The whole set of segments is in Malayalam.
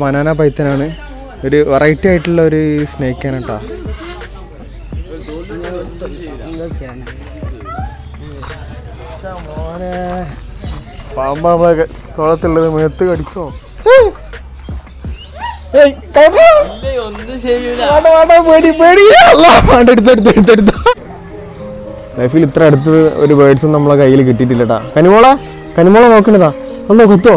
Banana python ആണ് ഒരു വെറൈറ്റി ആയിട്ടുള്ള ഒരു സ്നേക്ക് ആണ് ട്ടോ. പാമ്പാമ്പൊക്കെ തോളത്തുള്ളത് മേത്ത് കടിക്കോ? ലൈഫിൽ ഇത്ര അടുത്ത് ഒരു ബേർഡ്സും നമ്മളെ കയ്യിൽ കിട്ടിയിട്ടില്ലട്ടാ. കനിമോള കനിമോള നോക്കണ്ടതാ, ഒന്ന് കുത്തോ.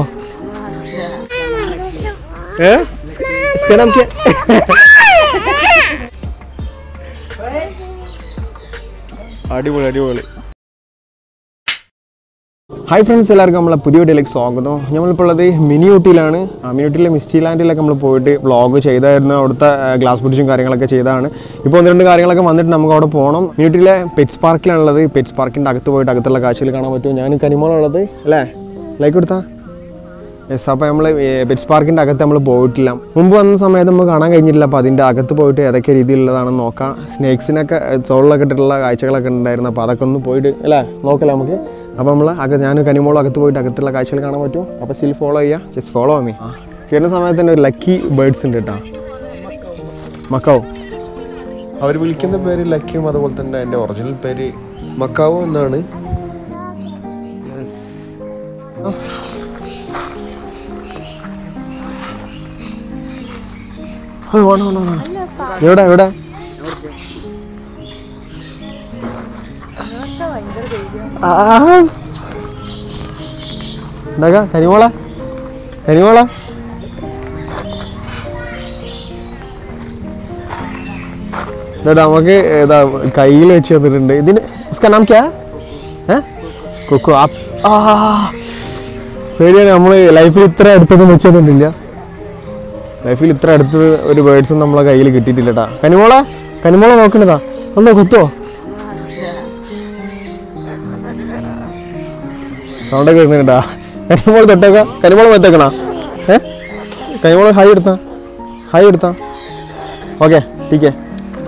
അടിപൊളി അടിപൊളി. ഹായ് ഫ്രണ്ട്സ്, എല്ലാവർക്കും നമ്മളെ പുതിയ വീഡിയോയിലേക്ക് സ്വാഗതം. നമ്മളിപ്പോൾ ഉള്ളത് മിനി ഊട്ടിയിലാണ്. മിനി ഊട്ടിയിലെ മിസ്റ്റി ലാൻഡിലൊക്കെ നമ്മൾ പോയിട്ട് വ്ളോഗ് ചെയ്തായിരുന്നു, അവിടുത്തെ ഗ്ലാസ് ബ്രിഡ്ജും കാര്യങ്ങളൊക്കെ ചെയ്താണ്. ഇപ്പോൾ ഒന്ന് രണ്ട് കാര്യങ്ങളൊക്കെ വന്നിട്ട് നമുക്ക് അവിടെ പോകണം. മിനി ഊട്ടിയിലെ പെറ്റ്സ് പാർക്കിലാണുള്ളത്. പെറ്റ്സ് പാർക്കിൻ്റെ അകത്ത് പോയിട്ട് അകത്തുള്ള കാഴ്ചകൾ കാണാൻ പറ്റുമോ? ഞാൻ കനിമോളുള്ളത് അല്ലേ, ലൈക്ക് കൊടുത്താൽ യെസ്. അപ്പോൾ നമ്മൾ പെറ്റ്സ് പാർക്കിൻ്റെ അകത്ത് നമ്മൾ പോയിട്ടില്ല. മുമ്പ് വന്ന സമയത്ത് നമുക്ക് കാണാൻ കഴിഞ്ഞിട്ടില്ല. അപ്പോൾ അതിൻ്റെ അകത്ത് പോയിട്ട് ഏതൊക്കെ രീതിയിലുള്ളതാണെന്ന് നോക്കാം. സ്നേക്സിനൊക്കെ ചോളിലൊക്കെ ഇട്ടിട്ടുള്ള കാഴ്ചകളൊക്കെ ഉണ്ടായിരുന്നു. അപ്പോൾ അതൊക്കെ ഒന്ന് പോയിട്ട് അല്ലേ നോക്കല്ലേ നമുക്ക്. അപ്പോൾ നമ്മൾ അകത്ത് ഞാൻ കനിമോളും അകത്ത് പോയിട്ട് അകത്തുള്ള കാഴ്ചകൾ കാണാൻ പറ്റും. അപ്പോൾ സ്റ്റിൽ ഫോളോ ചെയ്യുക, ജസ്റ്റ് ഫോളോ മീ. കയറുന്ന സമയത്ത് തന്നെ ഒരു ലക്കി ബേർഡ്സ് ഉണ്ട് കേട്ടോ, മക്കാവോ. അവർ വിളിക്കുന്ന പേര് ലക്കിയും അതുപോലെ തന്നെ എൻ്റെ ഒറിജിനൽ പേര് മക്കാവോ എന്നാണ്. എവിടെ കനിമോള കനിമോള ഇതാ നമുക്ക് ഏതാ കയ്യിൽ വെച്ച് തന്നിട്ടുണ്ട്. ഇതിന് നമുക്കാ കൊക്കോ പേടിയാണ്. നമ്മള് ലൈഫിൽ ഇത്ര അടുത്തൊന്നും വെച്ച് തന്നിട്ടില്ല. ലൈഫിൽ ഇത്ര അടുത്ത് ഒരു ബേർഡ്സും നമ്മളെ കയ്യിൽ കിട്ടിയിട്ടില്ലട്ടാ. കനിമോള കനിമോള നോക്കണ്ടതാ, ഒന്ന് കുത്തോ. സൗണ്ടൊക്കെ വരുന്നുണ്ടാ. കനിമോള് തൊട്ടേക്ക, കനിമോള് വെത്തേക്കണ. കനിമോള് ഹായ് എടുത്താ, ഹായ് എടുത്താ. ഓക്കെ ടീക്കേ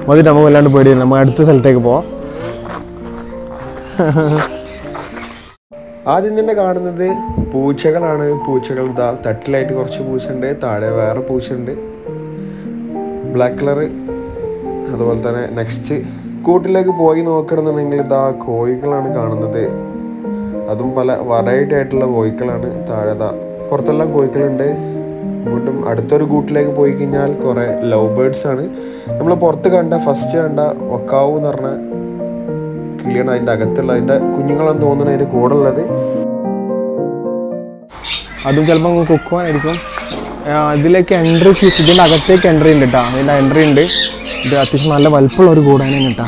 മതിട്ട് നമുക്ക് വല്ലാണ്ട് പേടിയാണ്. നമ്മൾ അടുത്ത സ്ഥലത്തേക്ക് പോവാം. ആദ്യം തന്നെ കാണുന്നത് പൂച്ചകളാണ്. പൂച്ചകൾ ഇതാ തട്ടിലായിട്ട് കുറച്ച് പൂച്ചയുണ്ട്, താഴെ വേറെ പൂച്ചയുണ്ട്. Black colour. അതുപോലെ തന്നെ നെക്സ്റ്റ് കൂട്ടിലേക്ക് പോയി നോക്കണമെന്നുണ്ടെങ്കിൽ ഇതാ കോഴികളാണ് കാണുന്നത്. അതും പല വെറൈറ്റി ആയിട്ടുള്ള കോഴികളാണ്. താഴെ ഇതാ പുറത്തെല്ലാം കോഴികളുണ്ട്. വീണ്ടും അടുത്തൊരു കൂട്ടിലേക്ക് പോയി കഴിഞ്ഞാൽ കുറേ ലവ് ബേർഡ്സാണ്. നമ്മൾ പുറത്ത് കണ്ട ഫസ്റ്റ് കണ്ട വക്കാവു എന്ന് പറഞ്ഞ കിളിയാണ് അതിൻ്റെ അകത്തുള്ള. അതിൻ്റെ കുഞ്ഞുങ്ങളാണെന്ന് തോന്നുന്നത് അതിൻ്റെ കൂടെ ഉള്ളത്. അതും ചിലപ്പോൾ കുക്കുവാനായിരിക്കും. ഇതിലേക്ക് എൻട്രി ഫീസ്, ഇതിൻ്റെ അകത്തേക്ക് എൻട്രി ഉണ്ട് കേട്ടോ. അതിൻ്റെ എൻട്രി ഉണ്ട്. ഇത് അത്യാവശ്യം നല്ല വലുപ്പമുള്ള ഒരു കൂടാനാണ് കേട്ടോ.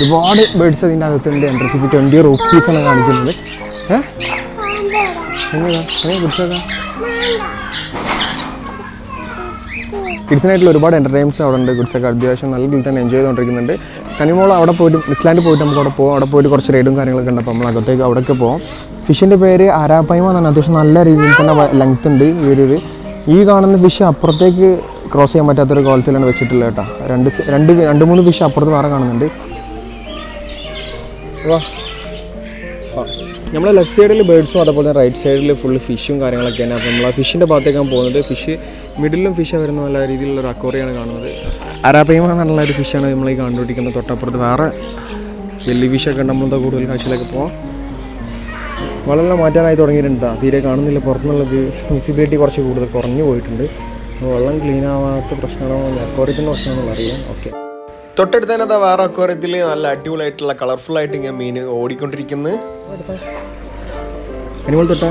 ഒരുപാട് ബേർഡ്സ് അതിൻ്റെ അകത്തുണ്ട്. എൻട്രി ഫീസ് 20 റുപ്പീസാണ് കാണിക്കുന്നത്. കിഡ്സിനായിട്ടുള്ള ഒരുപാട് എൻ്റർടൈൻമെൻറ്റ്സ് അവിടെ ഉണ്ട്. കിഡ്സൊക്കെ അത്യാവശ്യം നല്ല രീതിയിൽ തന്നെ എൻജോയ് ചെയ്തുകൊണ്ടിരിക്കുന്നുണ്ട്. കനിമോള് അവിടെ പോയിട്ട് മിസ്ലാൻഡിൽ പോയിട്ട് നമുക്ക് അവിടെ പോകാം. അവിടെ പോയിട്ട് കുറച്ച് റൈഡും കാര്യങ്ങളൊക്കെ ഉണ്ട്. അപ്പോൾ നമ്മൾ അകത്തേക്ക് അവിടെയൊക്കെ പോകാം. ഫിഷിൻ്റെ പേര് അരാപ്പൈമ എന്നാണ്. അത്യാവശ്യം നല്ല രീതിയിൽ തന്നെ ലെങ്ത് ഉണ്ട് ഈ ഒരു. ഈ കാണുന്ന ഫിഷ് അപ്പുറത്തേക്ക് ക്രോസ് ചെയ്യാൻ പറ്റാത്തൊരു കോലത്തിലാണ് വെച്ചിട്ടുള്ളത് കേട്ടോ. രണ്ട് മൂന്ന് ഫിഷ് അപ്പുറത്ത് വേറെ കാണുന്നുണ്ട്. നമ്മളെ ലെഫ്റ്റ് സൈഡിൽ ബേർഡ്സും അതുപോലെ തന്നെ റൈറ്റ് സൈഡിൽ ഫുള്ള് ഫിഷും കാര്യങ്ങളൊക്കെയാണ്. അപ്പോൾ നമ്മൾ ആ ഫിഷിൻ്റെ ഭാഗത്തേക്കാണ് പോകുന്നത്. ഫിഷ് മിഡിലും ഫിഷ് വരുന്ന നല്ല രീതിയിലുള്ളൊരു അക്വറിയാണ് കാണുന്നത്. അരാപ്പൈമ എന്നുള്ള ഒരു ഫിഷാണ് നമ്മൾ ഈ കണ്ടുപിടിക്കുന്നത്. തൊട്ടപ്പുറത്ത് വേറെ വലിയ ഫിഷൊക്കെ ഉണ്ട്. നമ്മളെന്താ കൂടുതൽ കാഴ്ചയിലേക്ക് പോകാം. വളരെ മാറ്റാനായി തുടങ്ങിയിട്ടുണ്ട്. തീരെ കാണുന്നില്ല. പുറത്തുനിന്നുള്ളത് വിസിബിലിറ്റി കുറച്ച് കൂടുതൽ കുറഞ്ഞു പോയിട്ടുണ്ട്. വെള്ളം ക്ലീൻ ആവാത്ത പ്രശ്നമാണോ അക്വറിയത്തിൻ്റെ പ്രശ്നമാണെന്നുള്ള അറിയാം. ഓക്കെ തൊട്ടടുത്ത് തന്നെ വേറെ അക്വറിയത്തിൽ നല്ല അടിപൊളിയായിട്ടുള്ള കളർഫുള്ളായിട്ട് ഇങ്ങനെ മീൻ ഓടിക്കൊണ്ടിരിക്കുന്നത്. അനിമൽ തൊട്ടാ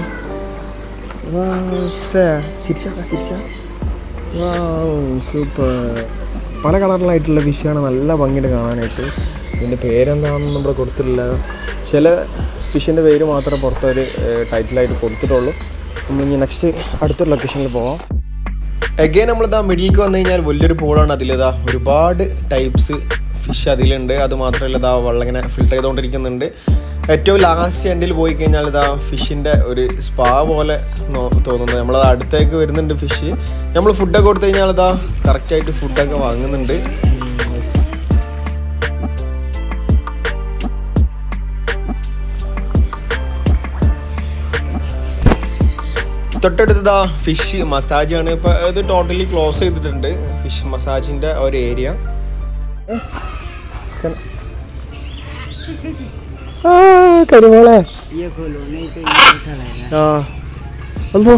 സൂപ്പർ. പല കളറിലായിട്ടുള്ള ഫിഷാണ് നല്ല ഭംഗിയുടെ കാണാനായിട്ട്. ഇതിൻ്റെ പേരെന്താണെന്ന് നമ്മൾ കൊടുത്തിട്ടില്ല. ചില ഫിഷിൻ്റെ പേര് മാത്രമേ പുറത്തൊരു ടൈറ്റിലായിട്ട് കൊടുത്തിട്ടുള്ളൂ. നമ്മളിനി നെക്സ്റ്റ് അടുത്ത ലൊക്കേഷനിൽ പോവാം. എഗെയിൻ നമ്മളിതാ മിഡിലേക്ക് വന്നു കഴിഞ്ഞാൽ വലിയൊരു പൂളാണ്. അതിലിതാ ഒരുപാട് ടൈപ്സ് ഫിഷ് അതിലുണ്ട്. അതുമാത്രമല്ല ഇതാ വെള്ളം ഇങ്ങനെ ഫിൽട്ടർ ചെയ്തുകൊണ്ടിരിക്കുന്നുണ്ട്. ഏറ്റവും ലാസ്റ്റ് എൻഡിൽ പോയി കഴിഞ്ഞാൽ ഇതാ ഫിഷിൻ്റെ ഒരു സ്പാ പോലെ തോന്നുന്നത്. നമ്മളത് അടുത്തേക്ക് വരുന്നുണ്ട് ഫിഷ്. നമ്മൾ ഫുഡൊക്കെ കൊടുത്തു കഴിഞ്ഞാൽ ഇതാ കറക്റ്റായിട്ട് ഫുഡൊക്കെ വാങ്ങുന്നുണ്ട്. തൊട്ടടുത്തതാ ഫിഷ് മസാജാണ്. ഇപ്പോൾ ഇത് ടോട്ടലി ക്ലോസ് ചെയ്തിട്ടുണ്ട്. ഫിഷ് മസാജിൻ്റെ ഒരു ഏരിയ. കരിമോളെ അല്ലോ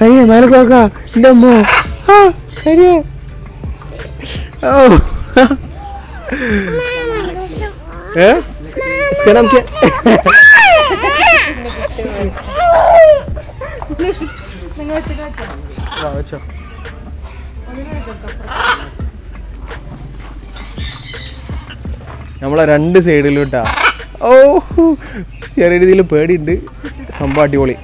കരിയ മേലക്കോക്കാ എൻ്റെ അമ്മോ കരിയ നമ്മളെ രണ്ട് സൈഡിലൂട്ടാ. ഓ ചെറിയ രീതിയിൽ പേടിയുണ്ട്. സംഭവം അടിപൊളി,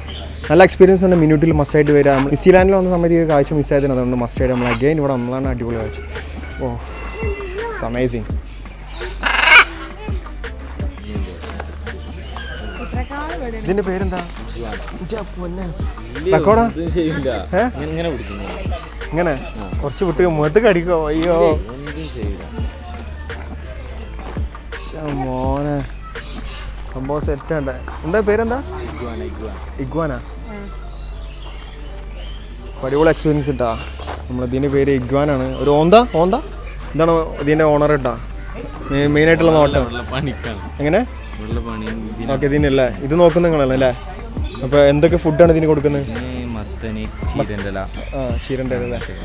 നല്ല എക്സ്പീരിയൻസ് തന്നെ. മിനിറ്റിൽ മസ്റ്റായിട്ട് വരിക. നമ്മൾ ന്യൂസിലാൻഡിൽ വന്ന സമയത്ത് ഈ കാഴ്ച മിസ്സായതിന് അതുകൊണ്ട് മസ്റ്റായിട്ട് നമ്മൾ അഗൈൻ ഇവിടെ വന്നതാണ്. അടിപൊളി കാഴ്ച. Oh it's amazing. ഇതിൻ്റെ പേരെന്താ? ഇങ്ങനെ കുറച്ച് വിട്ട് മുഖത്ത് കടിക്കോ? അയ്യോ മോനെ, സംഭവം സെറ്റാണ്ട. എന്താ പേരെന്താ? ഇഗ്വാന. അടിപൊളി എക്സ്പീരിയൻസ് ഇട്ടാ. നമ്മളിതിൻ്റെ പേര് ഇഗ്വാനാണ്. ഒരു ഓന്ത ഓന്ത ഇതാണ് ഇതിൻ്റെ ഓണർ ഇട്ടാ. മെയിനായിട്ടുള്ള നോട്ടം എങ്ങനെ ഓക്കെ ഇതിനല്ലേ. ഇത് നോക്കുന്ന നിങ്ങളാണ് അല്ലേ? അപ്പൊ എന്തൊക്കെ ഫുഡാണ് ഇതിന് കൊടുക്കുന്നത്?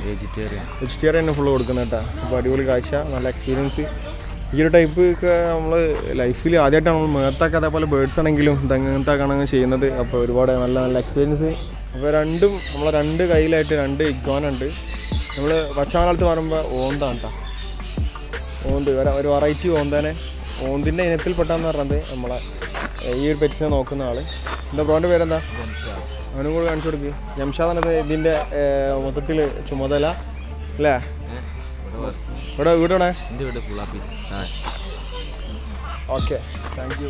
വെജിറ്റേറിയൻ തന്നെ ഫുള്ള് കൊടുക്കുന്നത് കേട്ടോ. അപ്പോൾ അടിപൊളി കാഴ്ച, നല്ല എക്സ്പീരിയൻസ്. ഈ ഒരു ടൈപ്പ് നമ്മൾ ലൈഫിൽ ആദ്യമായിട്ടാണ് നമ്മൾ മേത്താക്കി. അതേപോലെ ബേർഡ്സ് ആണെങ്കിലും ഇതങ്ങനത്താക്കാണെങ്കിൽ ചെയ്യുന്നത്. അപ്പോൾ ഒരുപാട് നല്ല നല്ല എക്സ്പീരിയൻസ്. അപ്പോൾ രണ്ടും നമ്മളെ രണ്ട് കയ്യിലായിട്ട് രണ്ട് ഇഗ്വാനുണ്ട്. നമ്മൾ വച്ചാകാലത്ത് പറയുമ്പോൾ ഓന്താണ് കേട്ടോ. ഓന്ത് ഒരു വെറൈറ്റി ഓന്തേനെ, ഓന്തിൻ്റെ ഇനത്തിൽപ്പെട്ടാന്ന് പറഞ്ഞത് നമ്മളെ ഈ ഒരു പെറ്റ്സിനെ നോക്കുന്ന ആൾ. എന്താ ബ്രോൻ്റെ പേരെന്താ? അവനും കൂടെ കാണിച്ചു കൊടുക്കുക. ജംഷാദ് എന്നത് ഇതിൻ്റെ മൊത്തത്തിൽ ചുമതല അല്ലേ? ഇവിടെ വീടാണേ. Okay thank you.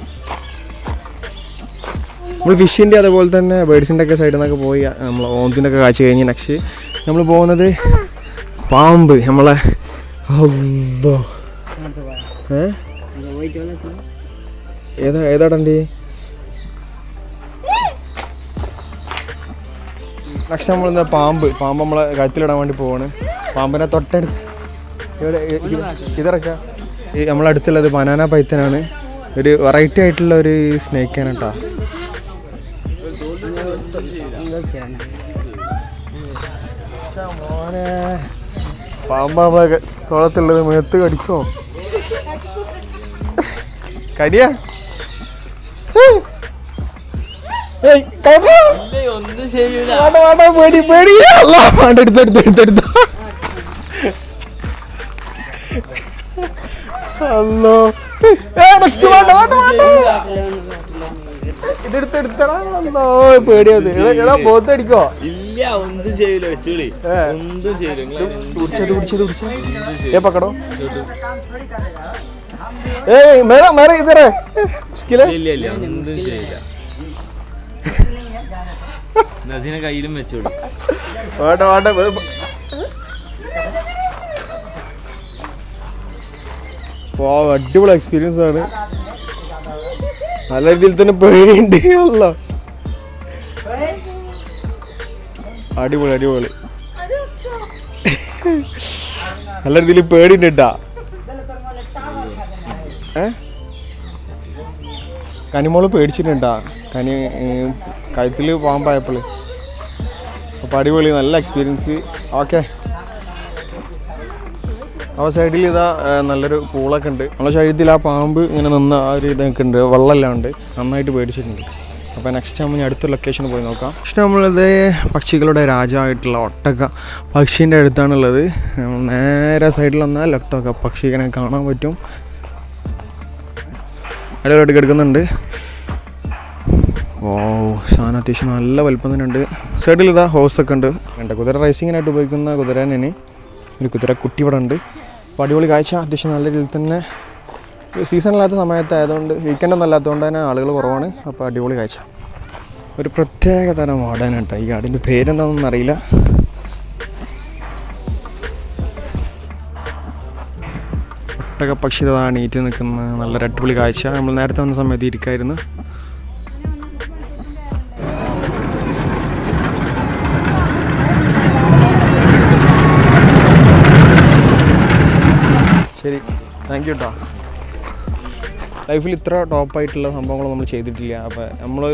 നമ്മൾ ഫിഷിൻ്റെ അതുപോലെ തന്നെ ബേഡ്സിൻ്റെ ഒക്കെ സൈഡിൽ നിന്നൊക്കെ പോയി നമ്മൾ ഓന്തിൻ്റെ ഒക്കെ കാഴ്ച കഴിഞ്ഞ് നെക്സ്റ്റ് നമ്മൾ പോകുന്നത് പാമ്പ്. നമ്മളെ ഏതാ ഏതാടണ്ടി. നെക്സ്റ്റ് നമ്മളെന്താ പാമ്പ്. പാമ്പ് നമ്മളെ കഴുത്തിലിടാൻ വേണ്ടി പോവാണ്. പാമ്പിനെ തൊട്ടടുത്ത് ഇതിറക്കാം. ഈ നമ്മളടുത്തുള്ളത് ബനാന പൈത്തനാണ്. ഒരു വെറൈറ്റി ആയിട്ടുള്ള ഒരു സ്നേക്കാണ് കേട്ടോ. പാമ്പ് നമ്മളെ തോളത്തുള്ളത് മേത്ത് കടിക്കോ? കരിയ പേടിയാ ബോധടിക്കോ? ഇല്ല ഒന്നും ചെയ്യൂല. ഏ പക്കടോ ഏയ് മേല മേല ഇതേ മുസ്കിലേ. അതിനെ കയ്യിലും വെച്ചോളൂ. വേണ്ട വേണ്ട. അടിപൊളി എക്സ്പീരിയൻസ് ആണ്. നല്ല രീതിയിൽ തന്നെ പേടിയുണ്ട്. അടിപൊളി അടിപൊളി. നല്ല രീതിയിൽ പേടിയുണ്ട് കേട്ടാ. കനിമോള് പേടിച്ചിട്ടുണ്ടാ കനി കഴുത്തിൽ പാമ്പായപ്പോൾ. അപ്പോൾ അടിപൊളി, നല്ല എക്സ്പീരിയൻസ്. ഓക്കെ ആ സൈഡിൽ ഇതാ നല്ലൊരു പൂളൊക്കെ ഉണ്ട്. നമ്മളെ ശരീരത്തിൽ ആ പാമ്പ് ഇങ്ങനെ നിന്ന് ആ ഒരു ഇതൊക്കെ ഉണ്ട്. വെള്ളമെല്ലാം ഉണ്ട്. നന്നായിട്ട് പേടിച്ചിട്ടുണ്ട്. അപ്പോൾ നെക്സ്റ്റ് നമ്മൾ അടുത്ത ലൊക്കേഷനിൽ പോയി നോക്കാം. നെക്സ്റ്റ് നമ്മളിത് പക്ഷികളുടെ രാജാവായിട്ടുള്ള ഒട്ടക്ക പക്ഷീൻ്റെ അടുത്താണുള്ളത്. നേരെ സൈഡിൽ വന്നാൽ ഒട്ടക്ക പക്ഷി ഇങ്ങനെ കാണാൻ പറ്റും. അടിപൊളിയായിട്ട് കിടക്കുന്നുണ്ട്. ഓ സാധനം അത്യാവശ്യം നല്ല വലുപ്പം തന്നെ ഉണ്ട്. സൈഡിൽ ഇതാ ഹോസൊക്കെ ഉണ്ട്. വേണ്ട കുതിര റൈസിങ്ങിനായിട്ട് ഉപയോഗിക്കുന്ന കുതിരനെ ഒരു കുതിര കുട്ടി ഇവിടെ ഉണ്ട്. അപ്പോൾ അടിപൊളി കാഴ്ച. അത്യാവശ്യം നല്ല രീതിയിൽ തന്നെ. സീസണില്ലാത്ത സമയത്തായതുകൊണ്ട് വീക്കെൻഡ് ഒന്നും അല്ലാത്തതുകൊണ്ട് തന്നെ ആളുകൾ കുറവാണ്. അപ്പോൾ അടിപൊളി കാഴ്ച. ഒരു പ്രത്യേക തരം ഓടാനായിട്ടാണ് ഈ ആടിൻ്റെ പേരെന്താണെന്നൊന്നും അറിയില്ല. ഒട്ടക പക്ഷി ഇതാണ് ഈറ്റ് നിൽക്കുന്ന നല്ലൊരു അടിപൊളി കാഴ്ച. നമ്മൾ നേരത്തെ വന്ന സമയത്ത് ഇരിക്കായിരുന്നു. Thank you, I feel that top item is we have to do. Bye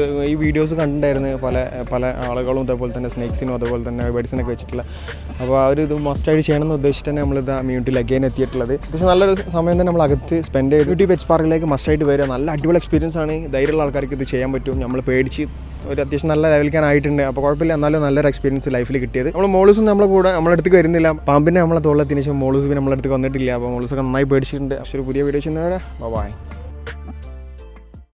bye.